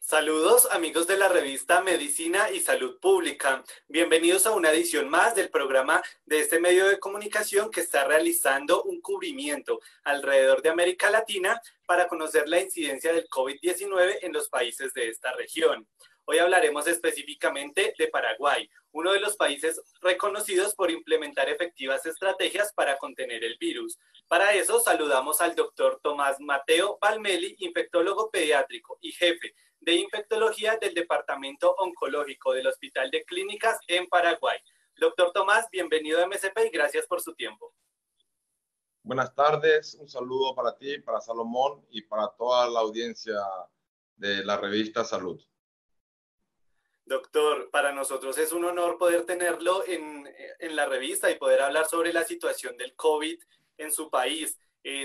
Saludos amigos de la revista Medicina y Salud Pública. Bienvenidos a una edición más del programa de este medio de comunicación que está realizando un cubrimiento alrededor de América Latina para conocer la incidencia del COVID-19 en los países de esta región. Hoy hablaremos específicamente de Paraguay, uno de los países reconocidos por implementar efectivas estrategias para contener el virus. Para eso saludamos al doctor Tomás Mateo Balmelli, infectólogo pediátrico y jefe de Infectología del Departamento Oncológico del Hospital de Clínicas en Paraguay. Doctor Tomás, bienvenido a MSP y gracias por su tiempo. Buenas tardes, un saludo para ti, para Salomón y para toda la audiencia de la revista Salud. Doctor, para nosotros es un honor poder tenerlo en la revista y poder hablar sobre la situación del COVID en su país.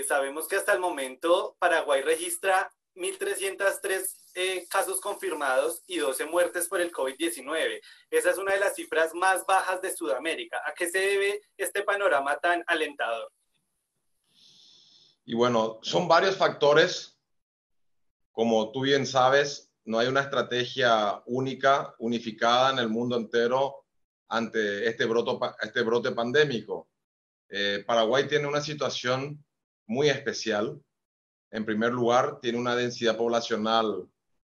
Sabemos que hasta el momento Paraguay registra 1.303 casos confirmados y 12 muertes por el COVID-19. Esa es una de las cifras más bajas de Sudamérica. ¿A qué se debe este panorama tan alentador? Y bueno, son varios factores. Como tú bien sabes, no hay una estrategia única, unificada en el mundo entero ante este brote pandémico. Paraguay tiene una situación muy especial. En primer lugar, tiene una densidad poblacional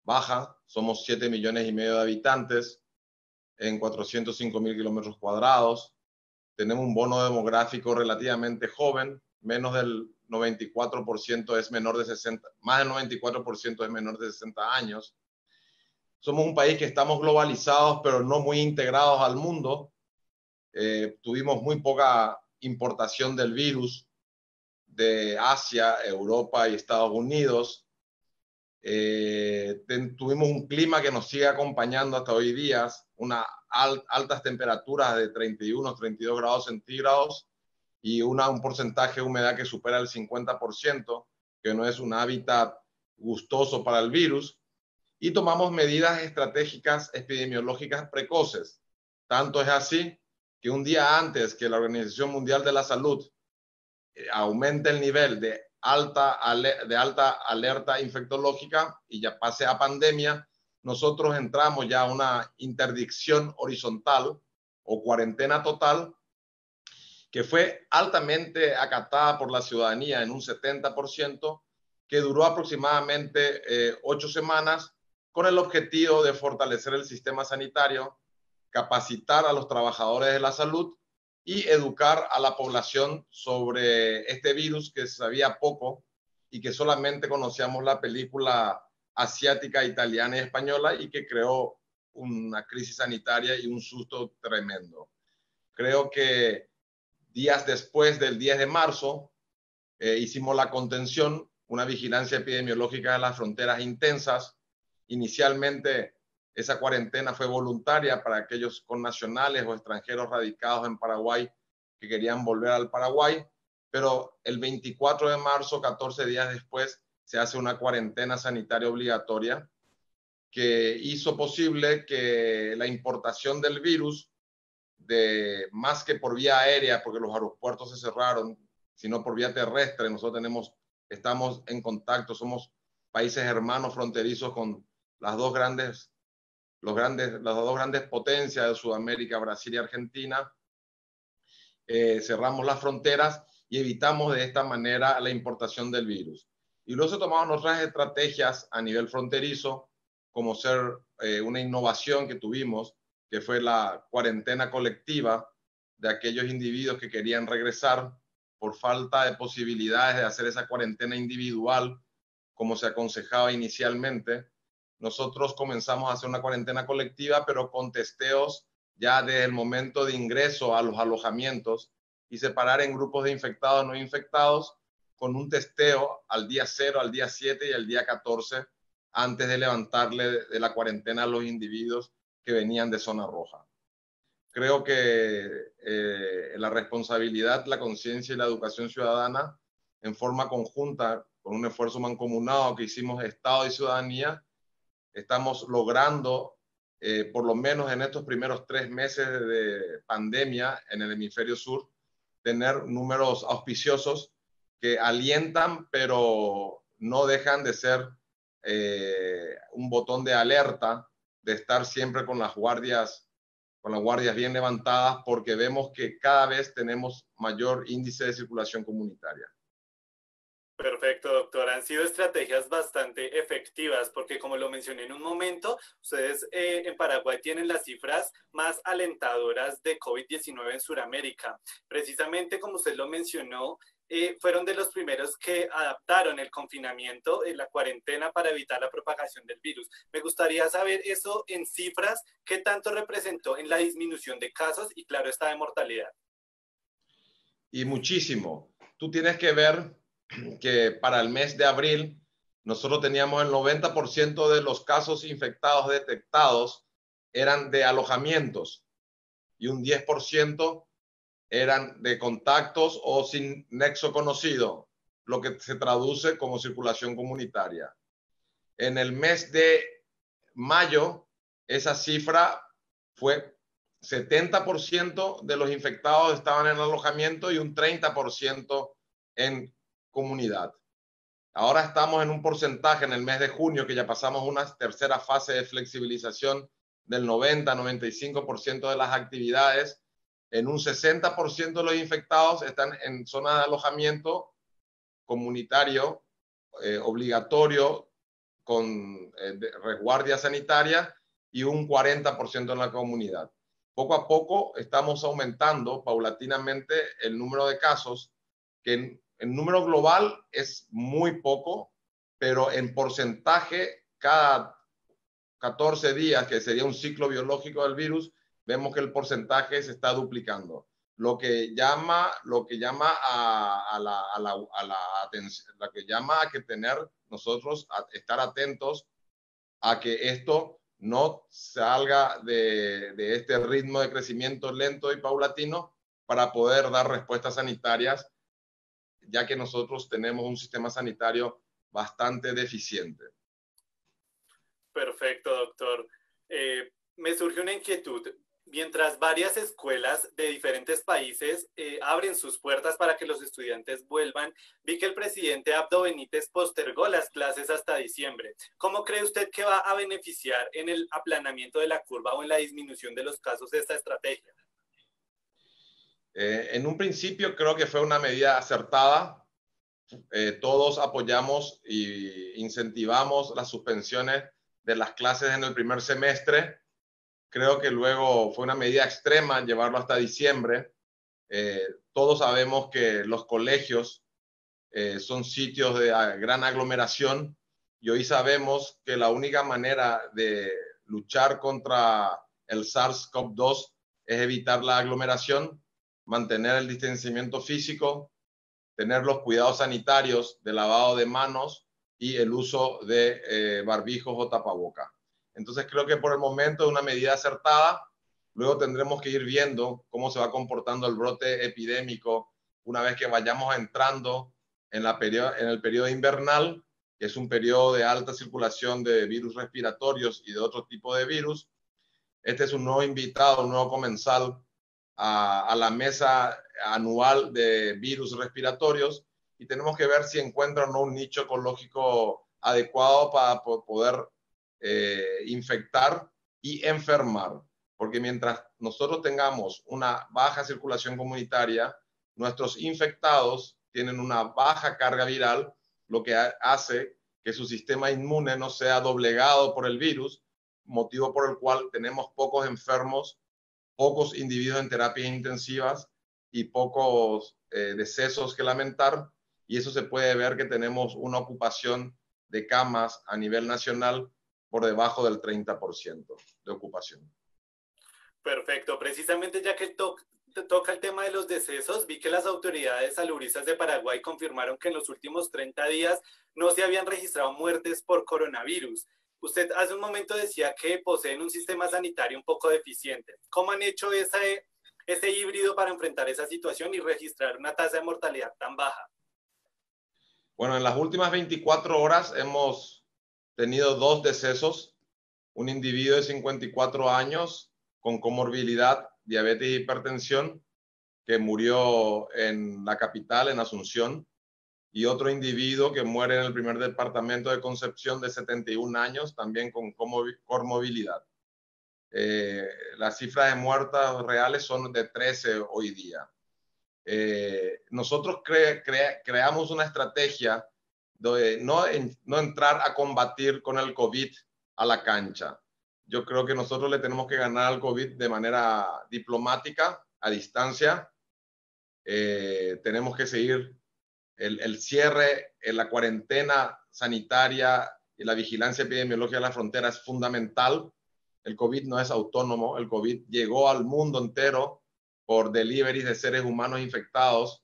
baja, somos 7 millones y medio de habitantes en 405.000 kilómetros cuadrados. Tenemos un bono demográfico relativamente joven, menos del 94% es menor de 60, más del 94% es menor de 60 años. Somos un país que estamos globalizados, pero no muy integrados al mundo. Tuvimos muy poca importación del virus de Asia, Europa y Estados Unidos. Tuvimos un clima que nos sigue acompañando hasta hoy día, unas altas temperaturas de 31, 32 grados centígrados y un porcentaje de humedad que supera el 50%, que no es un hábitat gustoso para el virus. Y tomamos medidas estratégicas epidemiológicas precoces. Tanto es así que un día antes que la Organización Mundial de la Salud aumenta el nivel de alta alerta infectológica y ya pase a pandemia, nosotros entramos ya a una interdicción horizontal o cuarentena total que fue altamente acatada por la ciudadanía en un 70%, que duró aproximadamente 8 semanas con el objetivo de fortalecer el sistema sanitario, capacitar a los trabajadores de la salud y educar a la población sobre este virus que sabía poco y que solamente conocíamos la película asiática, italiana y española y que creó una crisis sanitaria y un susto tremendo. Creo que días después del 10 de marzo hicimos la contención, una vigilancia epidemiológica de las fronteras intensas. Inicialmente esa cuarentena fue voluntaria para aquellos connacionales o extranjeros radicados en Paraguay que querían volver al Paraguay, pero el 24 de marzo, 14 días después, se hace una cuarentena sanitaria obligatoria que hizo posible que la importación del virus, más que por vía aérea, porque los aeropuertos se cerraron, sino por vía terrestre. Nosotros estamos en contacto, somos países hermanos fronterizos con las dos grandes potencias de Sudamérica, Brasil y Argentina. Cerramos las fronteras y evitamos de esta manera la importación del virus. Y luego se tomaron otras estrategias a nivel fronterizo, como ser una innovación que tuvimos, que fue la cuarentena colectiva de aquellos individuos que querían regresar por falta de posibilidades de hacer esa cuarentena individual, como se aconsejaba inicialmente. Nosotros comenzamos a hacer una cuarentena colectiva, pero con testeos ya desde el momento de ingreso a los alojamientos y separar en grupos de infectados no infectados con un testeo al día 0, al día 7 y al día 14 antes de levantarle de la cuarentena a los individuos que venían de zona roja. Creo que la responsabilidad, la conciencia y la educación ciudadana en forma conjunta, con un esfuerzo mancomunado que hicimos Estado y ciudadanía, estamos logrando, por lo menos en estos primeros 3 meses de pandemia en el hemisferio sur, tener números auspiciosos que alientan, pero no dejan de ser un botón de alerta, de estar siempre con las guardias bien levantadas, porque vemos que cada vez tenemos mayor índice de circulación comunitaria. Perfecto, doctor. Han sido estrategias bastante efectivas porque, como lo mencioné en un momento, ustedes en Paraguay tienen las cifras más alentadoras de COVID-19 en Sudamérica. Precisamente, como usted lo mencionó, fueron de los primeros que adaptaron el confinamiento, la cuarentena, para evitar la propagación del virus. Me gustaría saber eso en cifras, qué tanto representó en la disminución de casos y, claro está, de mortalidad. Y muchísimo. Tú tienes que ver que para el mes de abril nosotros teníamos el 90% de los casos infectados detectados eran de alojamientos y un 10% eran de contactos o sin nexo conocido, lo que se traduce como circulación comunitaria. En el mes de mayo, esa cifra fue 70% de los infectados estaban en alojamiento y un 30% en comunidad. Ahora estamos en un porcentaje en el mes de junio, que ya pasamos una tercera fase de flexibilización del 90-95% de las actividades. En un 60% de los infectados están en zona de alojamiento comunitario, obligatorio, con resguardia sanitaria, y un 40% en la comunidad. Poco a poco estamos aumentando paulatinamente el número de casos, que en número global es muy poco, pero en porcentaje, cada 14 días, que sería un ciclo biológico del virus, vemos que el porcentaje se está duplicando, lo que llama a que tener nosotros a estar atentos a que esto no salga de este ritmo de crecimiento lento y paulatino, para poder dar respuestas sanitarias, ya que nosotros tenemos un sistema sanitario bastante deficiente. Perfecto, doctor. Me surge una inquietud. Mientras varias escuelas de diferentes países abren sus puertas para que los estudiantes vuelvan, vi que el presidente Abdo Benítez postergó las clases hasta diciembre. ¿Cómo cree usted que va a beneficiar en el aplanamiento de la curva o en la disminución de los casos de esta estrategia? En un principio creo que fue una medida acertada. Todos apoyamos e incentivamos las suspensiones de las clases en el primer semestre. Creo que luego fue una medida extrema llevarlo hasta diciembre. Todos sabemos que los colegios son sitios de gran aglomeración, y hoy sabemos que la única manera de luchar contra el SARS-CoV-2 es evitar la aglomeración, mantener el distanciamiento físico, tener los cuidados sanitarios de lavado de manos y el uso de barbijos o tapabocas. Entonces creo que por el momento es una medida acertada. Luego tendremos que ir viendo cómo se va comportando el brote epidémico una vez que vayamos entrando en el periodo invernal, que es un periodo de alta circulación de virus respiratorios y de otro tipo de virus. Este es un nuevo invitado, un nuevo comensal a la mesa anual de virus respiratorios, y tenemos que ver si encuentra o no un nicho ecológico adecuado para poder infectar y enfermar, porque mientras nosotros tengamos una baja circulación comunitaria, nuestros infectados tienen una baja carga viral, lo que hace que su sistema inmune no sea doblegado por el virus, motivo por el cual tenemos pocos enfermos, pocos individuos en terapias intensivas y pocos decesos que lamentar, y eso se puede ver que tenemos una ocupación de camas a nivel nacional por debajo del 30% de ocupación. Perfecto. Precisamente ya que toca el tema de los decesos, vi que las autoridades salubristas de Paraguay confirmaron que en los últimos 30 días no se habían registrado muertes por coronavirus. Usted hace un momento decía que poseen un sistema sanitario un poco deficiente. ¿Cómo han hecho ese híbrido para enfrentar esa situación y registrar una tasa de mortalidad tan baja? Bueno, en las últimas 24 horas hemos tenido 2 decesos, un individuo de 54 años con comorbilidad, diabetes e hipertensión, que murió en la capital, en Asunción, y otro individuo que muere en el primer departamento de Concepción de 71 años, también con comorbilidad. Las cifras de muertas reales son de 13 hoy día. Nosotros creamos una estrategia de no entrar a combatir con el COVID a la cancha. Yo creo que nosotros le tenemos que ganar al COVID de manera diplomática, a distancia. Tenemos que seguir el cierre, la cuarentena sanitaria y la vigilancia epidemiológica de la frontera es fundamental. El COVID no es autónomo, el COVID llegó al mundo entero por deliveries de seres humanos infectados.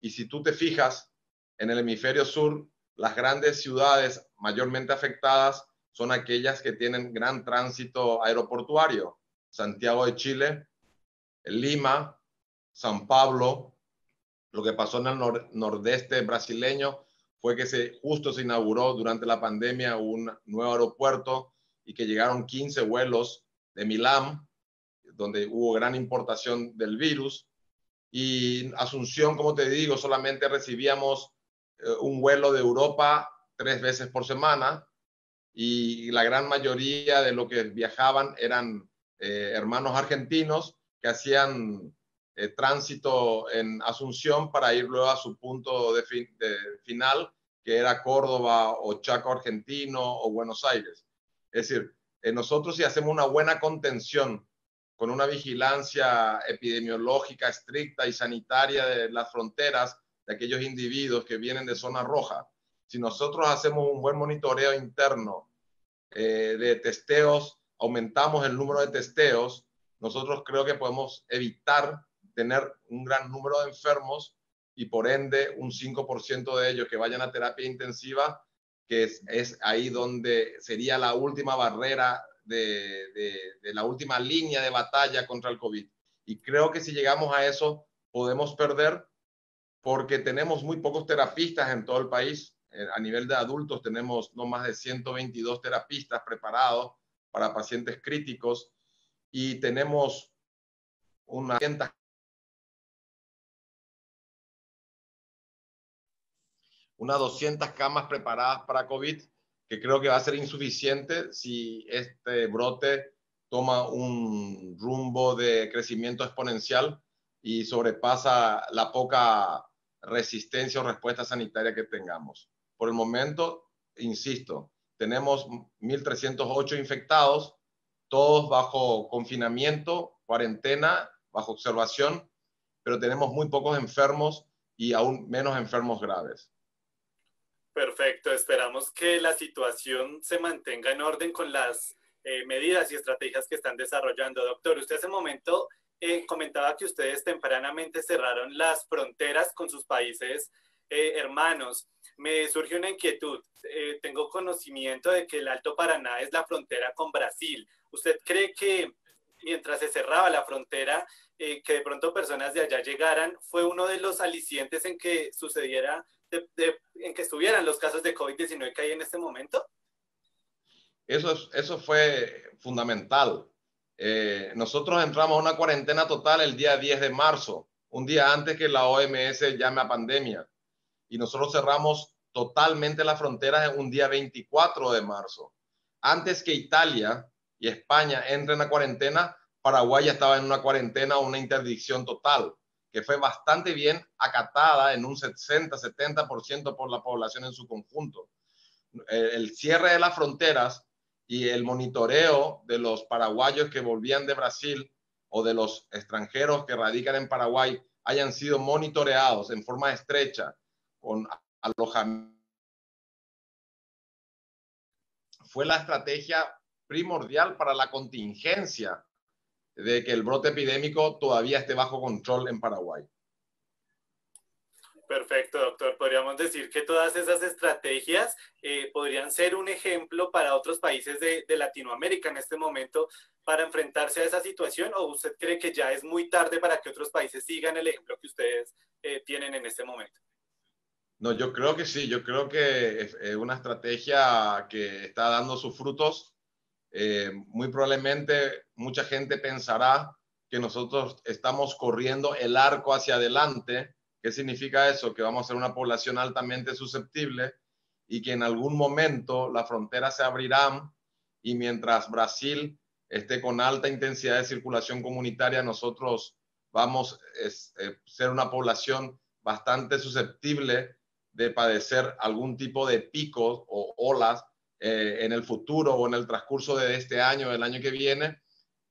Y si tú te fijas, en el hemisferio sur, las grandes ciudades mayormente afectadas son aquellas que tienen gran tránsito aeroportuario. Santiago de Chile, Lima, San Pablo. Lo que pasó en el nordeste brasileño fue que justo se inauguró durante la pandemia un nuevo aeropuerto y que llegaron 15 vuelos de Milán, donde hubo gran importación del virus. Y Asunción, como te digo, solamente recibíamos un vuelo de Europa 3 veces por semana, y la gran mayoría de lo que viajaban eran hermanos argentinos que hacían tránsito en Asunción para ir luego a su punto de final, que era Córdoba o Chaco Argentino o Buenos Aires. Es decir, nosotros si hacemos una buena contención con una vigilancia epidemiológica estricta y sanitaria de las fronteras de aquellos individuos que vienen de zona roja, si nosotros hacemos un buen monitoreo interno de testeos, aumentamos el número de testeos, nosotros creo que podemos evitar tener un gran número de enfermos y por ende un 5% de ellos que vayan a terapia intensiva, que es ahí donde sería la última barrera de la última línea de batalla contra el COVID. Y creo que si llegamos a eso podemos perder, porque tenemos muy pocos terapistas en todo el país. A nivel de adultos tenemos no más de 122 terapistas preparados para pacientes críticos y tenemos unas unas 200 camas preparadas para COVID, que creo que va a ser insuficiente si este brote toma un rumbo de crecimiento exponencial y sobrepasa la poca resistencia o respuesta sanitaria que tengamos. Por el momento, insisto, tenemos 1.308 infectados, todos bajo confinamiento, cuarentena, bajo observación, pero tenemos muy pocos enfermos y aún menos enfermos graves. Perfecto, esperamos que la situación se mantenga en orden con las medidas y estrategias que están desarrollando. Doctor, usted hace un momento comentaba que ustedes tempranamente cerraron las fronteras con sus países hermanos. Me surge una inquietud. Tengo conocimiento de que el Alto Paraná es la frontera con Brasil. ¿Usted cree que mientras se cerraba la frontera, que de pronto personas de allá llegaran, fue uno de los alicientes en que sucediera en que estuvieran los casos de COVID-19 que hay en este momento? Eso fue fundamental. Nosotros entramos a una cuarentena total el día 10 de marzo, un día antes que la OMS llame a pandemia. Y nosotros cerramos totalmente las fronteras en un día 24 de marzo. Antes que Italia y España entren a cuarentena, Paraguay ya estaba en una cuarentena o una interdicción total, que fue bastante bien acatada en un 60-70% por la población en su conjunto. El cierre de las fronteras y el monitoreo de los paraguayos que volvían de Brasil o de los extranjeros que radican en Paraguay hayan sido monitoreados en forma estrecha con alojamiento, fue la estrategia primordial para la contingencia de que el brote epidémico todavía esté bajo control en Paraguay. Perfecto, doctor. Podríamos decir que todas esas estrategias podrían ser un ejemplo para otros países de Latinoamérica en este momento para enfrentarse a esa situación, ¿o usted cree que ya es muy tarde para que otros países sigan el ejemplo que ustedes tienen en este momento? No, yo creo que sí. Yo creo que es una estrategia que está dando sus frutos. Muy probablemente mucha gente pensará que nosotros estamos corriendo el arco hacia adelante ¿Qué significa eso? Que vamos a ser una población altamente susceptible y que en algún momento las fronteras se abrirán y mientras Brasil esté con alta intensidad de circulación comunitaria, nosotros vamos a ser una población bastante susceptible de padecer algún tipo de picos o olas en el futuro o en el transcurso de este año, del año que viene,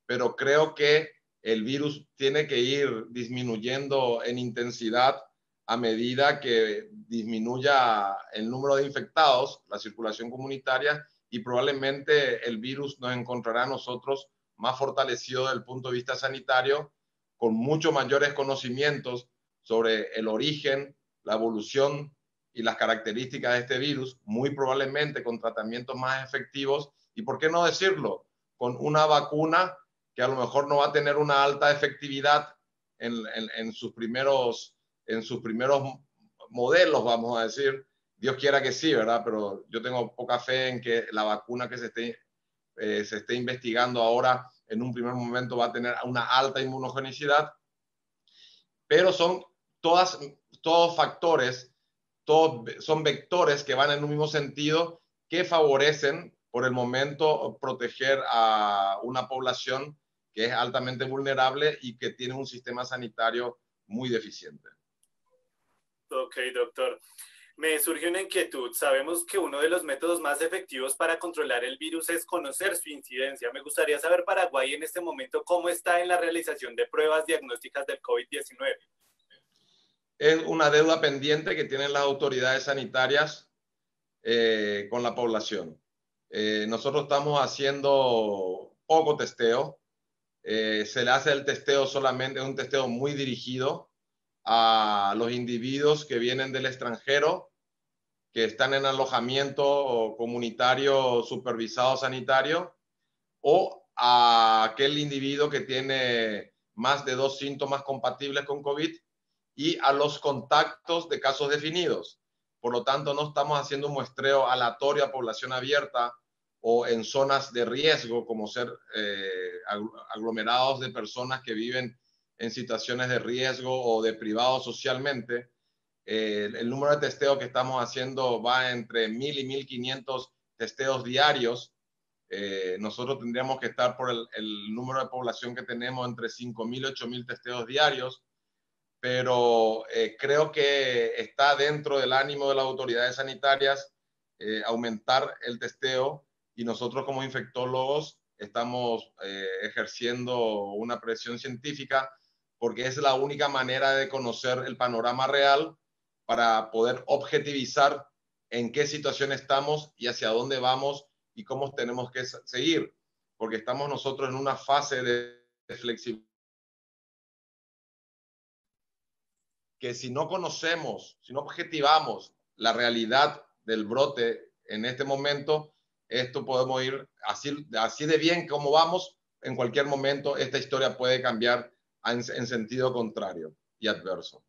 pero creo que el virus tiene que ir disminuyendo en intensidad a medida que disminuya el número de infectados, la circulación comunitaria, y probablemente el virus nos encontrará a nosotros más fortalecido desde el punto de vista sanitario, con muchos mayores conocimientos sobre el origen, la evolución y las características de este virus, muy probablemente con tratamientos más efectivos, y por qué no decirlo, con una vacuna que a lo mejor no va a tener una alta efectividad en sus primeros modelos, vamos a decir. Dios quiera que sí, ¿verdad? Pero yo tengo poca fe en que la vacuna que se esté investigando ahora en un primer momento va a tener una alta inmunogenicidad. Pero son todos factores, son vectores que van en un mismo sentido que favorecen por el momento proteger a una población que es altamente vulnerable y que tiene un sistema sanitario muy deficiente. Ok, doctor. Me surge una inquietud. Sabemos que uno de los métodos más efectivos para controlar el virus es conocer su incidencia. Me gustaría saber, Paraguay, en este momento, ¿cómo está en la realización de pruebas diagnósticas del COVID-19? Es una deuda pendiente que tienen las autoridades sanitarias con la población. Nosotros estamos haciendo poco testeo. Se le hace el testeo solamente, es un testeo muy dirigido a los individuos que vienen del extranjero, que están en alojamiento comunitario supervisado sanitario, o a aquel individuo que tiene más de 2 síntomas compatibles con COVID y a los contactos de casos definidos. Por lo tanto, no estamos haciendo un muestreo aleatorio a población abierta o en zonas de riesgo, como ser aglomerados de personas que viven en situaciones de riesgo o de privados socialmente. El número de testeos que estamos haciendo va entre 1.000 y 1.500 testeos diarios. Nosotros tendríamos que estar por el número de población que tenemos entre 5.000 y 8.000 testeos diarios, pero creo que está dentro del ánimo de las autoridades sanitarias aumentar el testeo y nosotros como infectólogos estamos ejerciendo una presión científica porque es la única manera de conocer el panorama real para poder objetivizar en qué situación estamos y hacia dónde vamos y cómo tenemos que seguir, porque estamos nosotros en una fase de flexibilidad que si no conocemos, si no objetivamos la realidad del brote en este momento, esto podemos ir así de bien como vamos, en cualquier momento esta historia puede cambiar en sentido contrario y adverso.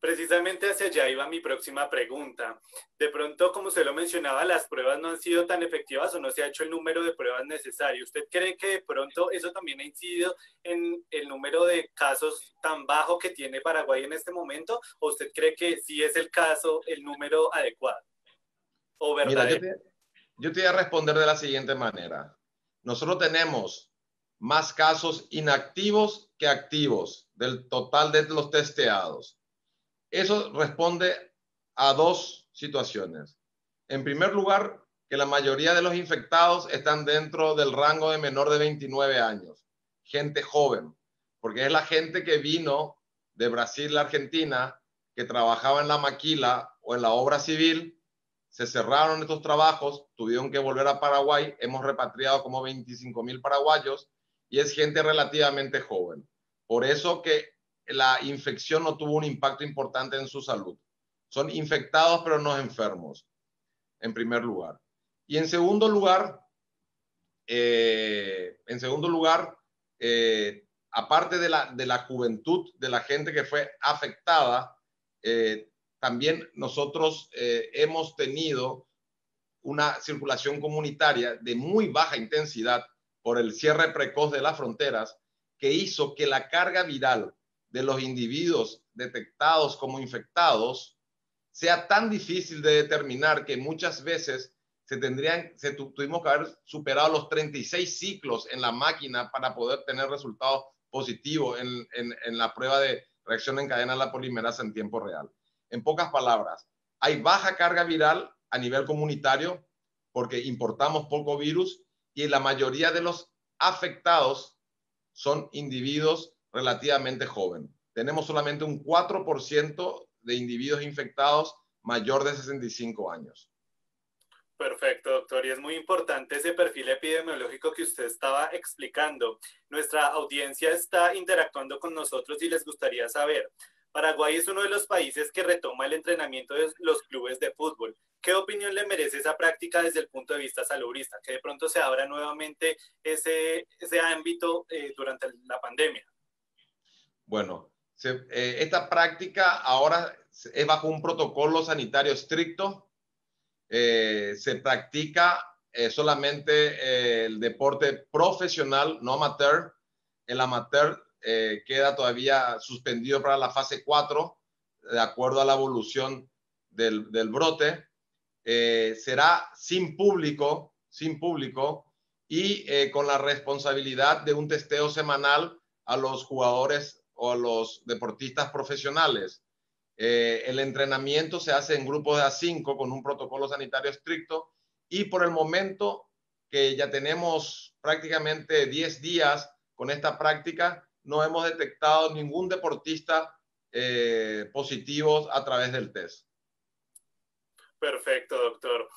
Precisamente hacia allá iba mi próxima pregunta. De pronto, como usted lo mencionaba, las pruebas no han sido tan efectivas o no se ha hecho el número de pruebas necesario. ¿Usted cree que de pronto eso también ha incidido en el número de casos tan bajo que tiene Paraguay en este momento? ¿O usted cree que sí es el caso, el número adecuado o verdadero? Mira, yo te voy a responder de la siguiente manera. Nosotros tenemos más casos inactivos que activos del total de los testeados. Eso responde a dos situaciones. En primer lugar, que la mayoría de los infectados están dentro del rango de menor de 29 años, gente joven, porque es la gente que vino de Brasil a Argentina, que trabajaba en la maquila o en la obra civil, se cerraron estos trabajos, tuvieron que volver a Paraguay, hemos repatriado como 25.000 paraguayos y es gente relativamente joven. Por eso que la infección no tuvo un impacto importante en su salud. Son infectados, pero no enfermos, en primer lugar. Y en segundo lugar, aparte de la juventud, de la gente que fue afectada, también nosotros hemos tenido una circulación comunitaria de muy baja intensidad por el cierre precoz de las fronteras que hizo que la carga viral de los individuos detectados como infectados sea tan difícil de determinar que muchas veces tuvimos que haber superado los 36 ciclos en la máquina para poder tener resultados positivos en la prueba de reacción en cadena de la polimerasa en tiempo real. En pocas palabras, hay baja carga viral a nivel comunitario porque importamos poco virus y la mayoría de los afectados son individuos relativamente jóvenes. Tenemos solamente un 4% de individuos infectados mayor de 65 años. Perfecto, doctor. Y es muy importante ese perfil epidemiológico que usted estaba explicando. Nuestra audiencia está interactuando con nosotros y les gustaría saber, Paraguay es uno de los países que retoma el entrenamiento de los clubes de fútbol. ¿Qué opinión le merece esa práctica desde el punto de vista salubrista? Que de pronto se abra nuevamente ese ámbito durante la pandemia. Bueno, esta práctica ahora es bajo un protocolo sanitario estricto. Se practica solamente el deporte profesional, no amateur. El amateur queda todavía suspendido para la fase 4, de acuerdo a la evolución del brote. Será sin público y con la responsabilidad de un testeo semanal a los jugadores o a los deportistas profesionales. El entrenamiento se hace en grupos de A5 con un protocolo sanitario estricto y por el momento que ya tenemos prácticamente 10 días con esta práctica, no hemos detectado ningún deportista positivo a través del test. Perfecto, doctor.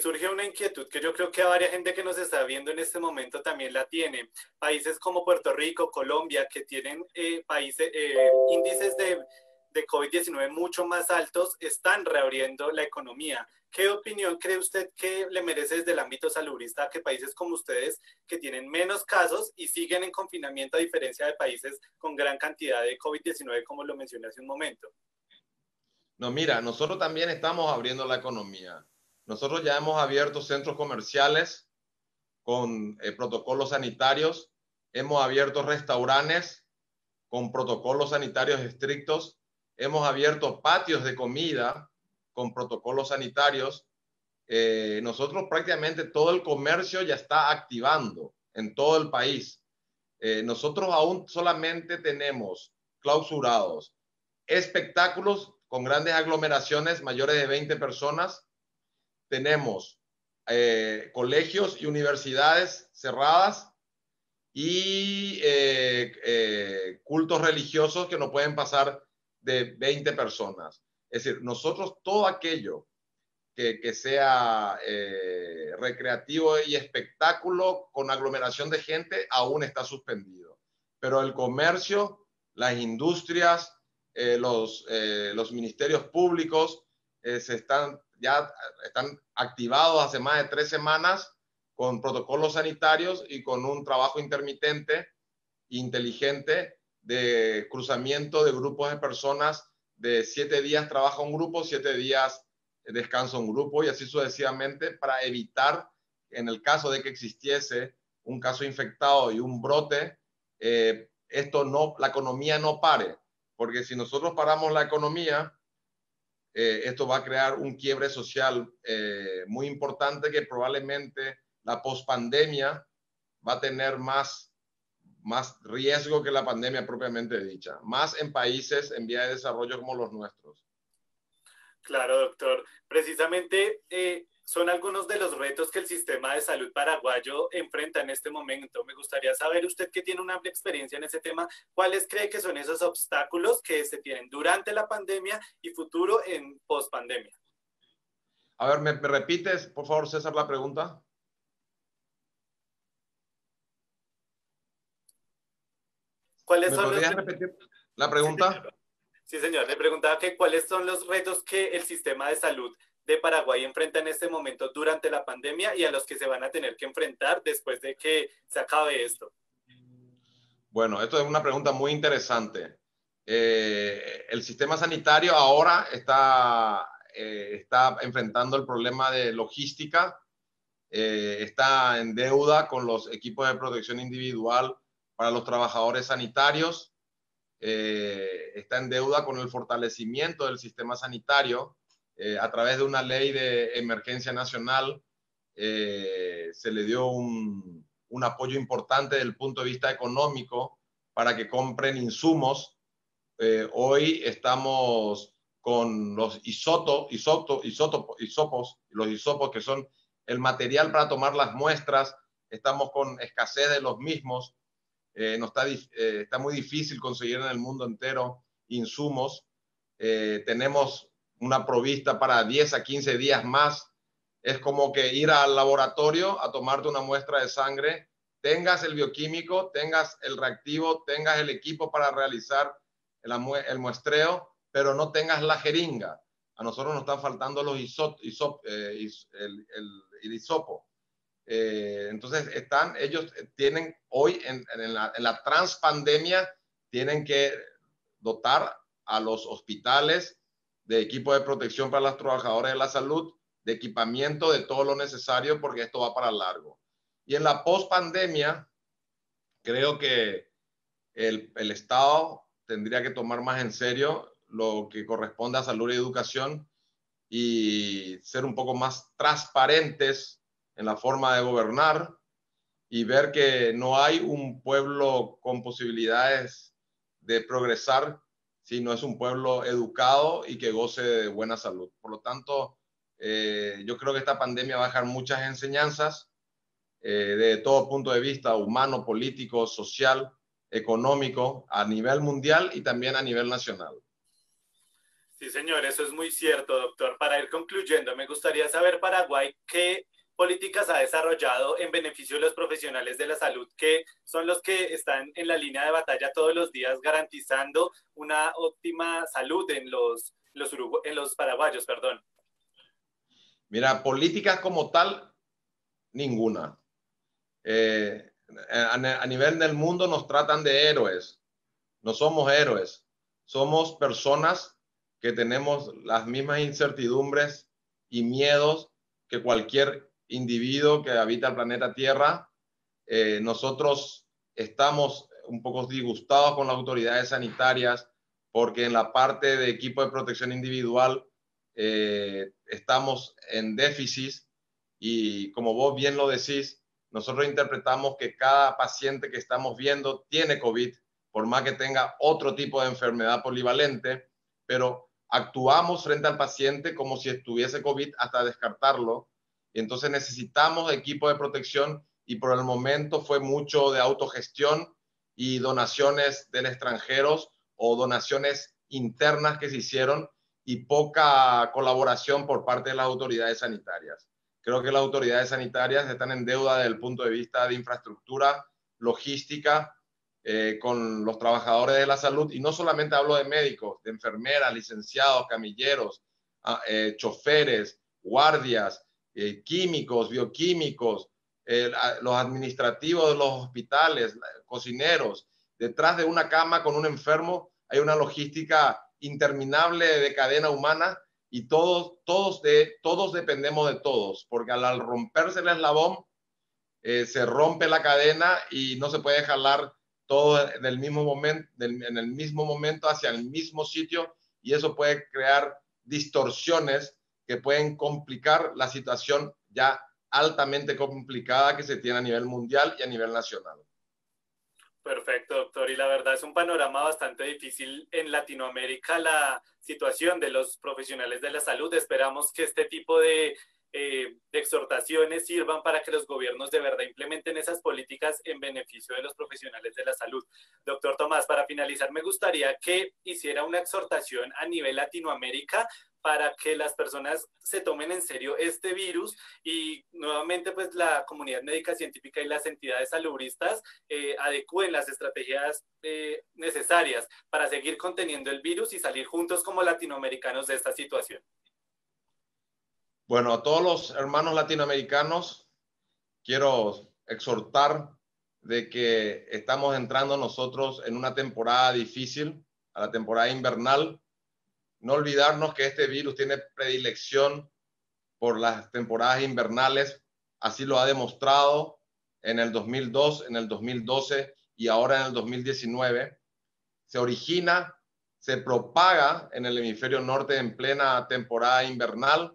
Surge una inquietud que yo creo que a varias gente que nos está viendo en este momento también la tiene. Países como Puerto Rico, Colombia, que tienen índices de COVID-19 mucho más altos, están reabriendo la economía. ¿Qué opinión cree usted que le merece desde el ámbito salubrista que países como ustedes, que tienen menos casos y siguen en confinamiento a diferencia de países con gran cantidad de COVID-19, como lo mencioné hace un momento? No, mira, nosotros también estamos abriendo la economía. Nosotros ya hemos abierto centros comerciales con protocolos sanitarios, hemos abierto restaurantes con protocolos sanitarios estrictos, hemos abierto patios de comida con protocolos sanitarios. Nosotros prácticamente todo el comercio ya está activando en todo el país. Nosotros aún solamente tenemos clausurados espectáculos con grandes aglomeraciones mayores de 20 personas. Tenemos colegios y universidades cerradas y cultos religiosos que no pueden pasar de 20 personas. Es decir, nosotros todo aquello que sea recreativo y espectáculo con aglomeración de gente aún está suspendido. Pero el comercio, las industrias, los ministerios públicos ya están activados hace más de 3 semanas con protocolos sanitarios y con un trabajo intermitente, inteligente, de cruzamiento de grupos de personas de 7 días trabaja un grupo, 7 días descansa un grupo y así sucesivamente para evitar, en el caso de que existiese un caso infectado y un brote, la economía no pare. Porque si nosotros paramos la economía, esto va a crear un quiebre social muy importante que probablemente la pospandemia va a tener más riesgo que la pandemia propiamente dicha. Más en países en vía de desarrollo como los nuestros. Claro, doctor. Precisamente son algunos de los retos que el sistema de salud paraguayo enfrenta en este momento. Me gustaría saber, usted que tiene una amplia experiencia en ese tema, ¿cuáles cree que son esos obstáculos que se tienen durante la pandemia y futuro en pospandemia? A ver, ¿me repites, por favor, César, la pregunta? ¿Cuáles son repetir la pregunta? Sí, señor. Le preguntaba que cuáles son los retos que el sistema de salud de Paraguay enfrenta en este momento durante la pandemia y a los que se van a tener que enfrentar después de que se acabe esto. Bueno, esto es una pregunta muy interesante. El sistema sanitario ahora está enfrentando el problema de logística, está en deuda con los equipos de protección individual para los trabajadores sanitarios, está en deuda con el fortalecimiento del sistema sanitario. A través de una ley de emergencia nacional se le dio un apoyo importante desde el punto de vista económico para que compren insumos. Hoy estamos con los hisopos, que son el material para tomar las muestras. Estamos con escasez de los mismos. Está muy difícil conseguir en el mundo entero insumos. Tenemos una provista para 10 a 15 días más. Es como que ir al laboratorio a tomarte una muestra de sangre, tengas el bioquímico, tengas el reactivo, tengas el equipo para realizar el muestreo, pero no tengas la jeringa. A nosotros nos están faltando los hisopo. Entonces, ellos tienen hoy, en la transpandemia, tienen que dotar a los hospitales de equipo de protección para los trabajadores de la salud, de equipamiento, de todo lo necesario, porque esto va para largo. Y en la pospandemia, creo que el Estado tendría que tomar más en serio lo que corresponde a salud y educación y ser un poco más transparentes en la forma de gobernar y ver que no hay un pueblo con posibilidades de progresar si no es un pueblo educado y que goce de buena salud. Por lo tanto, yo creo que esta pandemia va a dejar muchas enseñanzas de todo punto de vista, humano, político, social, económico, a nivel mundial y también a nivel nacional. Sí, señor, eso es muy cierto, doctor. Para ir concluyendo, me gustaría saber, Paraguay, ¿qué políticas ha desarrollado en beneficio de los profesionales de la salud, que son los que están en la línea de batalla todos los días garantizando una óptima salud en los paraguayos, perdón? Mira, políticas como tal, ninguna. A nivel del mundo nos tratan de héroes. No somos héroes, somos personas que tenemos las mismas incertidumbres y miedos que cualquier individuo que habita el planeta Tierra. Nosotros estamos un poco disgustados con las autoridades sanitarias porque en la parte de equipo de protección individual estamos en déficit y, como vos bien lo decís, nosotros interpretamos que cada paciente que estamos viendo tiene COVID, por más que tenga otro tipo de enfermedad polivalente, pero actuamos frente al paciente como si estuviese COVID hasta descartarlo. Entonces necesitamos equipo de protección y por el momento fue mucho de autogestión y donaciones de extranjeros o donaciones internas que se hicieron y poca colaboración por parte de las autoridades sanitarias. Creo que las autoridades sanitarias están en deuda desde el punto de vista de infraestructura, logística, con los trabajadores de la salud. Y no solamente hablo de médicos, de enfermeras, licenciados, camilleros, choferes, guardias, químicos, bioquímicos, los administrativos de los hospitales, cocineros. Detrás de una cama con un enfermo hay una logística interminable de cadena humana y todos dependemos de todos, porque al romperse el eslabón se rompe la cadena y no se puede jalar todo en el mismo momento hacia el mismo sitio, y eso puede crear distorsiones que pueden complicar la situación ya altamente complicada que se tiene a nivel mundial y a nivel nacional. Perfecto, doctor. Y la verdad es un panorama bastante difícil en Latinoamérica la situación de los profesionales de la salud. Esperamos que este tipo de exhortaciones sirvan para que los gobiernos de verdad implementen esas políticas en beneficio de los profesionales de la salud. Doctor Tomás, para finalizar, me gustaría que hiciera una exhortación a nivel Latinoamérica para que las personas se tomen en serio este virus y nuevamente pues la comunidad médica científica y las entidades salubristas adecúen las estrategias necesarias para seguir conteniendo el virus y salir juntos como latinoamericanos de esta situación. Bueno, a todos los hermanos latinoamericanos quiero exhortar de que estamos entrando nosotros en una temporada difícil, a la temporada invernal. No olvidarnos que este virus tiene predilección por las temporadas invernales, así lo ha demostrado en el 2002, en el 2012 y ahora en el 2019. se origina, se propaga en el hemisferio norte en plena temporada invernal.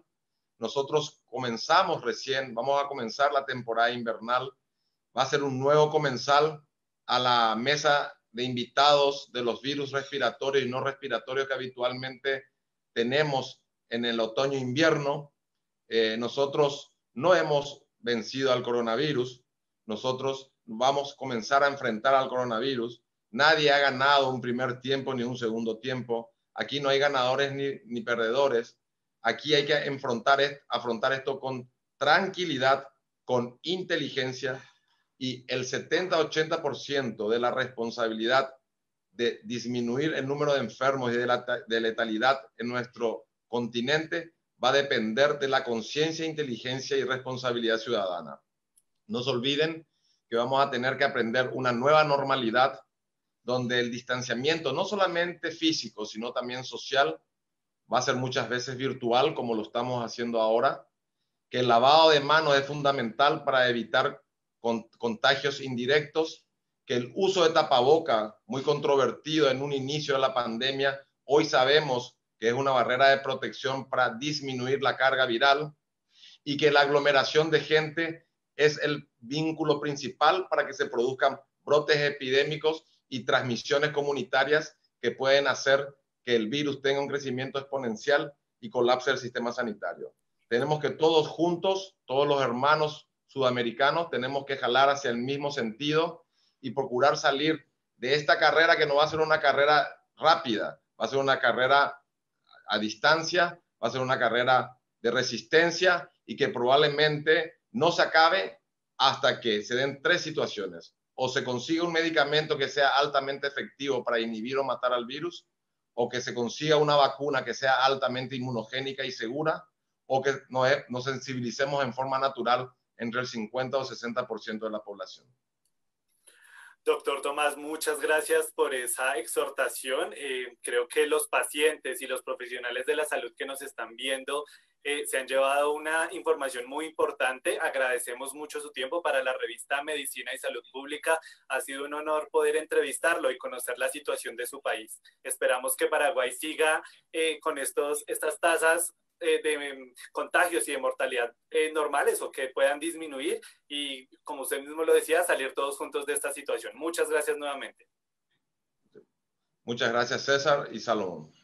Nosotros comenzamos recién, vamos a comenzar la temporada invernal. Va a ser un nuevo comensal a la mesa de invitados de los virus respiratorios y no respiratorios que habitualmente tenemos en el otoño-invierno. Nosotros no hemos vencido al coronavirus. Nosotros vamos a comenzar a enfrentar al coronavirus. Nadie ha ganado un primer tiempo ni un segundo tiempo. Aquí no hay ganadores ni perdedores. Aquí hay que afrontar esto con tranquilidad, con inteligencia, y el 70-80% de la responsabilidad de disminuir el número de enfermos y de letalidad en nuestro continente va a depender de la conciencia, inteligencia y responsabilidad ciudadana. No se olviden que vamos a tener que aprender una nueva normalidad donde el distanciamiento, no solamente físico, sino también social, va a ser muchas veces virtual, como lo estamos haciendo ahora, que el lavado de manos es fundamental para evitar contagios indirectos, que el uso de tapaboca, muy controvertido en un inicio de la pandemia, hoy sabemos que es una barrera de protección para disminuir la carga viral, y que la aglomeración de gente es el vínculo principal para que se produzcan brotes epidémicos y transmisiones comunitarias que pueden hacer que el virus tenga un crecimiento exponencial y colapse el sistema sanitario. Tenemos que todos juntos, todos los hermanos sudamericanos, tenemos que jalar hacia el mismo sentido y procurar salir de esta carrera, que no va a ser una carrera rápida, va a ser una carrera a distancia, va a ser una carrera de resistencia y que probablemente no se acabe hasta que se den tres situaciones: o se consiga un medicamento que sea altamente efectivo para inhibir o matar al virus, o que se consiga una vacuna que sea altamente inmunogénica y segura, o que nos sensibilicemos en forma natural entre el 50 o 60% de la población. Doctor Tomás, muchas gracias por esa exhortación. Creo que los pacientes y los profesionales de la salud que nos están viendo se han llevado una información muy importante. Agradecemos mucho su tiempo para la revista Medicina y Salud Pública. Ha sido un honor poder entrevistarlo y conocer la situación de su país. Esperamos que Paraguay siga con estas tasas de contagios y de mortalidad normales, o que puedan disminuir y, como usted mismo lo decía, salir todos juntos de esta situación. Muchas gracias nuevamente. Muchas gracias, César y Salomón.